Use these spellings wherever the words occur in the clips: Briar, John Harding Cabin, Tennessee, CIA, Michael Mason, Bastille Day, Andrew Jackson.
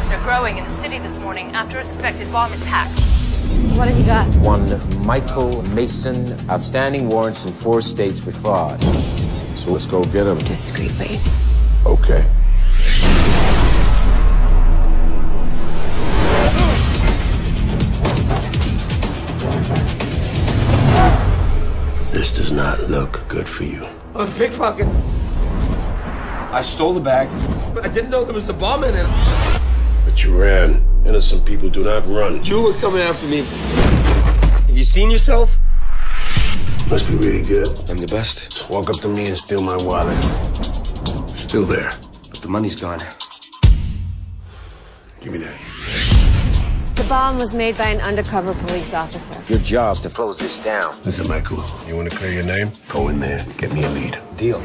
protests are growing in the city this morning after a suspected bomb attack. What have you got? One Michael Mason, outstanding warrants in 4 states for fraud. So let's go get him. Discreetly. Okay. This does not look good for you. I'm a pickpocket. I stole the bag, but I didn't know there was a bomb in it. But you ran. Innocent people do not run. You were coming after me. Have you seen yourself? Must be really good. I'm the best. Walk up to me and steal my wallet. Still there, but the money's gone. Give me that. The bomb was made by an undercover police officer. Your job's to close this down. Listen, Michael, you want to clear your name? Go in there, get me a lead. Deal.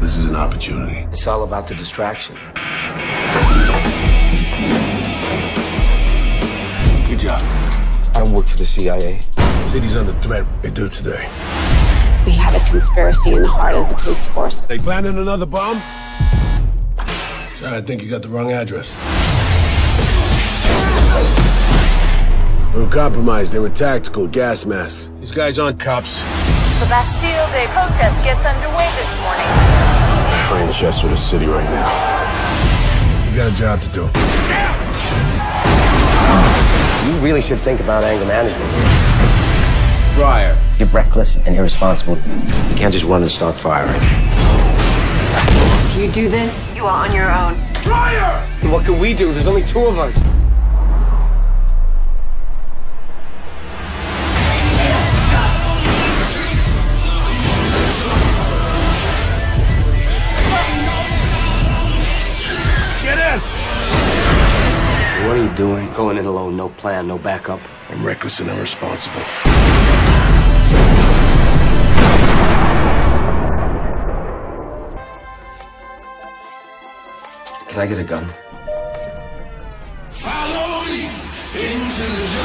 This is an opportunity. It's all about the distraction. Good job. I don't work for the CIA. The city's under threat. They do today. We have a conspiracy in the heart of the police force. They planning another bomb? Sorry, I think you got the wrong address. They were compromised. They were tactical gas masks. These guys aren't cops. The Bastille Day protest gets underway this morning. I'm in Chester, the city right now. You got a job to do. You really should think about anger management. Briar. You're reckless and irresponsible. You can't just run and start firing. You do this, you are on your own. Briar! What can we do? There's only 2 of us. What are you doing? Going in alone, no plan, no backup. I'm reckless and irresponsible. Can I get a gun? Follow me into the